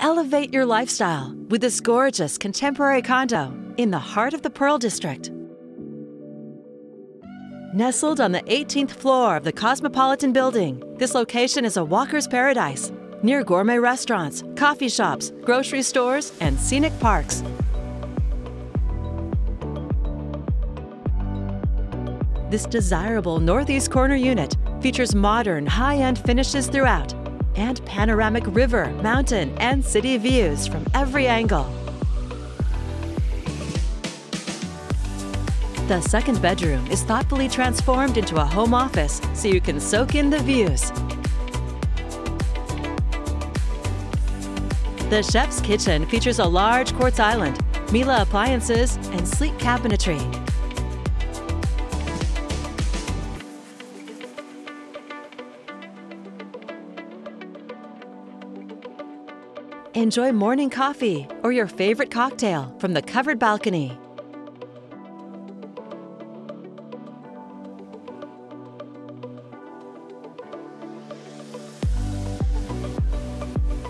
Elevate your lifestyle with this gorgeous contemporary condo in the heart of the Pearl District. Nestled on the 18th floor of the Cosmopolitan Building, this location is a walker's paradise, near gourmet restaurants, coffee shops, grocery stores, and scenic parks. This desirable northeast corner unit features modern, high-end finishes throughout, and panoramic river, mountain, and city views from every angle. The second bedroom is thoughtfully transformed into a home office so you can soak in the views. The chef's kitchen features a large quartz island, Miele appliances, and sleek cabinetry. Enjoy morning coffee or your favorite cocktail from the covered balcony.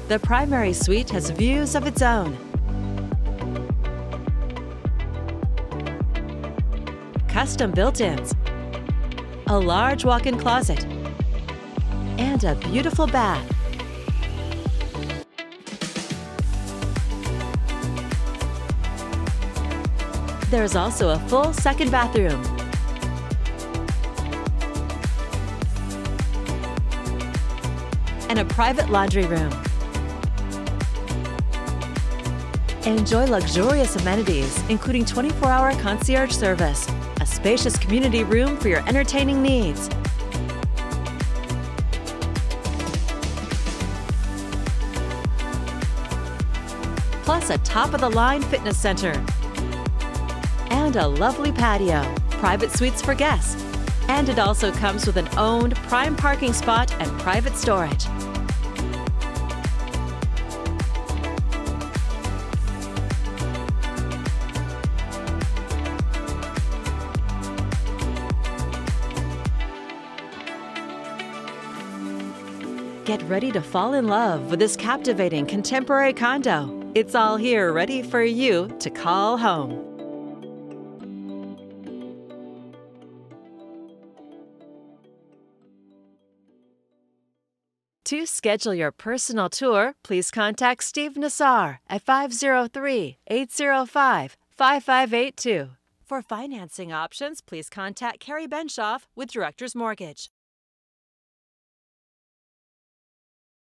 The primary suite has views of its own. Custom built-ins, a large walk-in closet, and a beautiful bath. There is also a full second bathroom. And a private laundry room. Enjoy luxurious amenities, including 24-hour concierge service, a spacious community room for your entertaining needs, plus a top-of-the-line fitness center, and a lovely patio, private suites for guests, and it also comes with an owned prime parking spot and private storage. Get ready to fall in love with this captivating contemporary condo. It's all here, ready for you to call home. To schedule your personal tour, please contact Steve Nassar at 503-805-5582. For financing options, please contact Carrie Benshoff with Director's Mortgage.